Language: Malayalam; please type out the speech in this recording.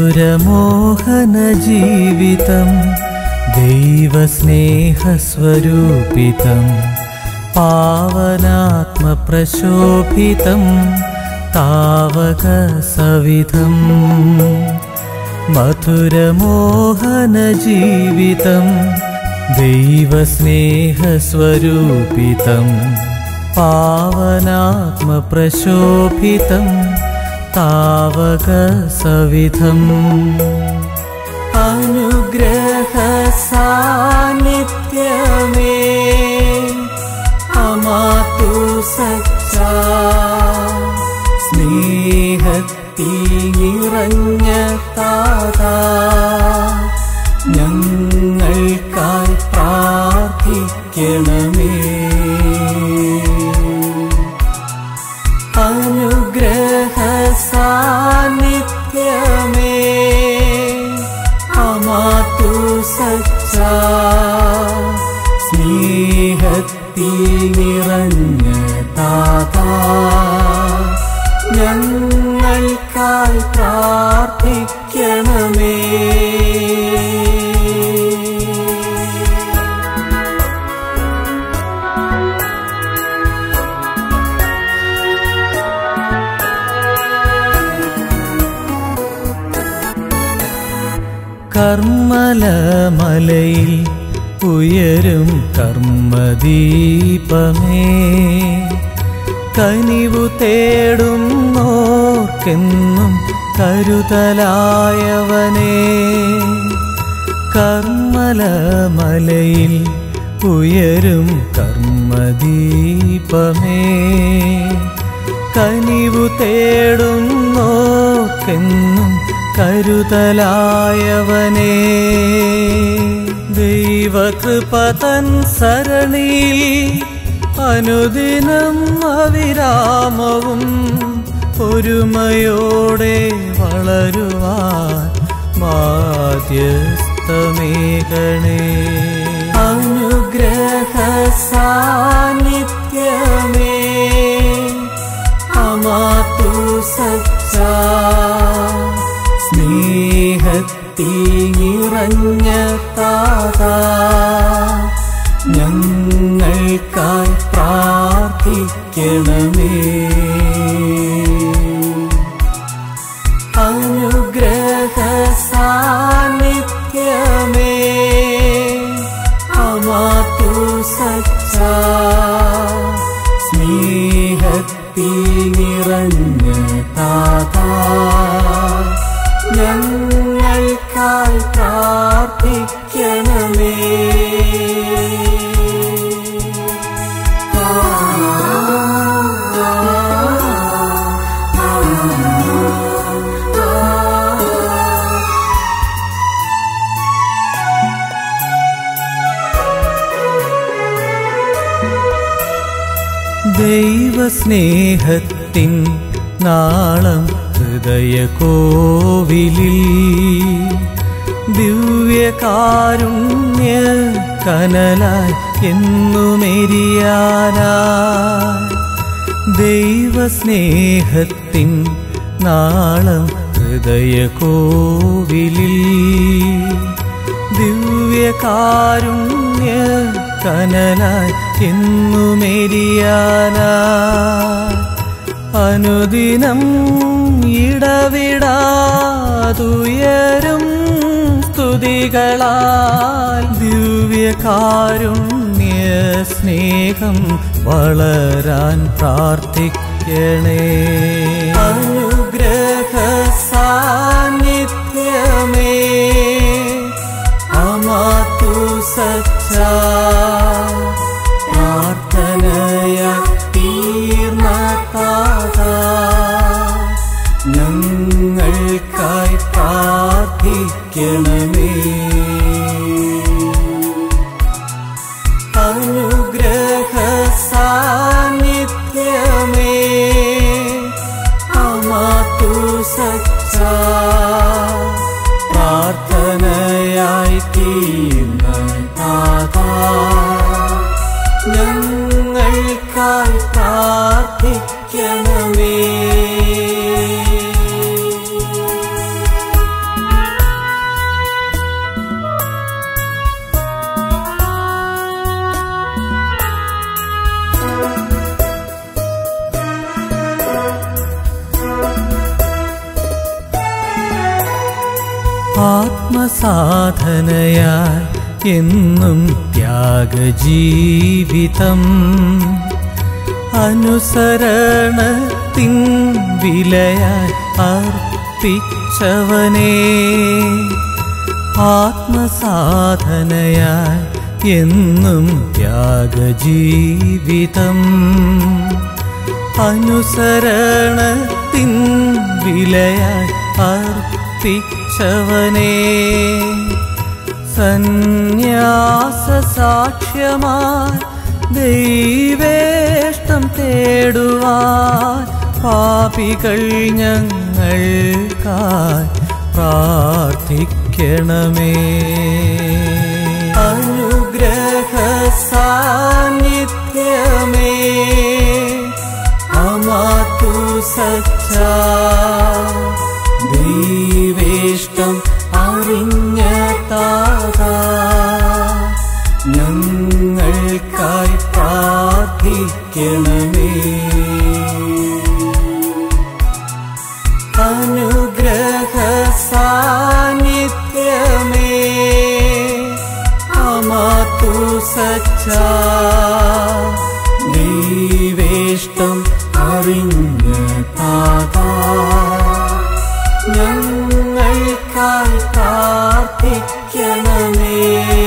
मधुरमोहन जीवितं देवस्नेहस्वरूपितं पावनात्मप्रशोभितं तावकसविधं मधुरमोहन जीवितं देवस्नेहस्वरूपितं पावनात्मप्रशोभितं तावक सविधम अनुग्रह सानिध्य में अमातु सच्चा स्नेहति निरन्यतादा ഞങ്ങൾക്കായി പ്രാർത്ഥിക്കണമേ സ്നേഹത്തി നിറഞ്ഞ താതാ ഞങ്ങൾക്കായി പ്രാർത്ഥിക്കണമേ कर्मलमलയിൽ ഉയരും കർമ്മദീപമേ കനിവു തേടുന്നോർക്കെന്നും കരുതലായവനേ കർമ്മലമലയിൽ ഉയരും കർമ്മദീപമേ കനിവു തേടുന്നോർക്കെന്നും കരുതലായവനേ ദൈവകൃപതൻ സരണിയിൽ അനുദിനം അവിരാമവും ഒരുമയോടെ വളരുവാൻ മാധ്യസ്ഥമേകണേ അനുഗ്രഹ സാന്നിധ്യമേ അമാതു സച്ചാ സ്നേഹത്തി നിറഞ്ഞ താതാ ഞങ്ങൾക്കായി പ്രാർത്ഥിക്കണമേ അനുഗ്രഹ സാന്നിധ്യമേ അമാതു സച്ചാ സ്നേഹത്തി നിറഞ്ഞ താതാ ഞങ്ങൾക്കായി പ്രാർത്ഥിക്കണമേ ദൈവസ്നേഹത്തിൻ നാളം ഹൃദയകോവിലിൽ ദിവ്യകാരുണ്യ കനലായി എന്നുമെരിയാനായി ദൈവസ്നേഹത്തിൻ നാളം ഹൃദയകോവിലിൽ ദിവ്യകാരുണ്യ കനലായി എന്നുമെരിയാനായി അനുദിനം ഇടവിടാതുയരും സ്തുതികളാൽ ദിവ്യകാരുണ്യ സ്നേഹം വളരാൻ പ്രാർത്ഥിക്കണേ അനുഗ്രഹ സാന്നിധ്യമേ അമാതു സച്ചാ പ്രാർത്ഥനയ തീർന്ന താതാ ഞങ്ങൾക്കായി പ്രാർത്ഥിക്കണമേ അനുഗ്രഹ സാന്നിധ്യമേ അമാതു സച്ചാ പ്രാർത്ഥനയായി തീർന്ന താതാ ഞങ്ങൾക്കായി പ്രാർത്ഥിക്കണമേ സാധനയായി എന്നും ത്യാഗജീവിതം അനുസരണത്തിൻ വിലയായി അർപ്പിച്ചവനേ ആത്മസാധനയായി എന്നും ത്യാഗജീവിതം അനുസരണത്തിൻ വിലയായി അർപ്പിച്ചവനേ സന്യാസ സാക്ഷ്യമായി ദൈവേഷ്ടം തേടുവാൻ പാപികൾ ഞങ്ങൾക്കായി പ്രാർത്ഥിക്കണമേ അനുഗ്രഹ സാന്നിധ്യമേ അമാതു സച്ചാ ദൈവേഷ്ടം അറിഞ്ഞ താതാ ഞങ്ങൾക്കായി പ്രാർത്ഥിക്കണമേ അനുഗ്രഹ സാന്നിധ്യമേ അമാതു സച്ചാ ദൈവേഷ്ടം അറിഞ്ഞ താതാ ഞങ്ങൾക്കായി പ്രാർത്ഥിക്കണമേ